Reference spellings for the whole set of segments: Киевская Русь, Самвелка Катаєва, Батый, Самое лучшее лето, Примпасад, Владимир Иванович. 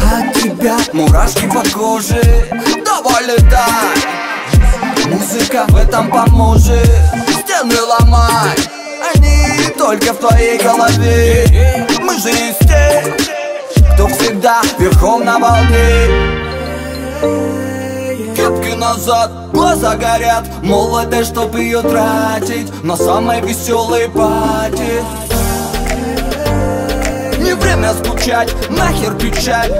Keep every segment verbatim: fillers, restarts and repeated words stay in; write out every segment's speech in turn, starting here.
От тебя мурашки по коже, давай летай. Музыка в этом поможет, стены ломай. Они только в твоей голове. Мы же из тех, кто всегда верхом на волне. Кепки назад, глаза горят, молодой, чтоб ее тратить на самой веселой пати. Не время скучать, нахер печаль,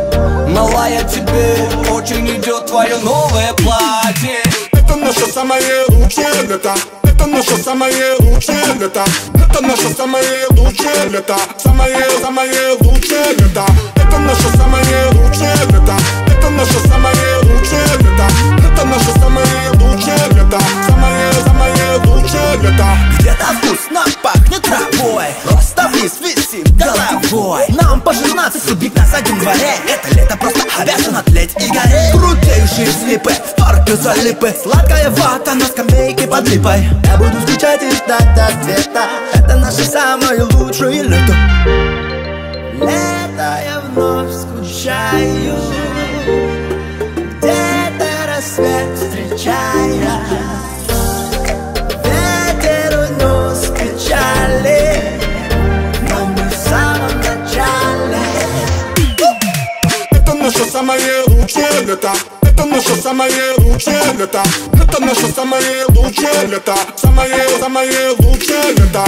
малая, тебе очень идет твое новое платье. Это наше самое лучшее лето, это наше самое лучшее лето, это наше самое лучшее лето, самое, самое лучшее лето, это наше самое лучшее лето, это наше самое лучшее лето, это наше самое лучшее лето, самое, самое лучшее лето. Где-то вкусно пахнет травой, оставись висим головой. Нам по шестнадцать убить нас один дворе, это лето просто обязано тлеть и гореть. Крутейшие слипы, в парке залипы, сладкая вата на скамейке под липой. Я буду скучать и ждать до света, это наше самое лучшее лето. Лето, я вновь скучаю, где-то рассвет встречая. Ветер унес печали, но мы в самом начале. Это наше самое лучшее лето, это наше самое лучшее лето, это наше самое лучшее лето, самое, самое лучшее лето.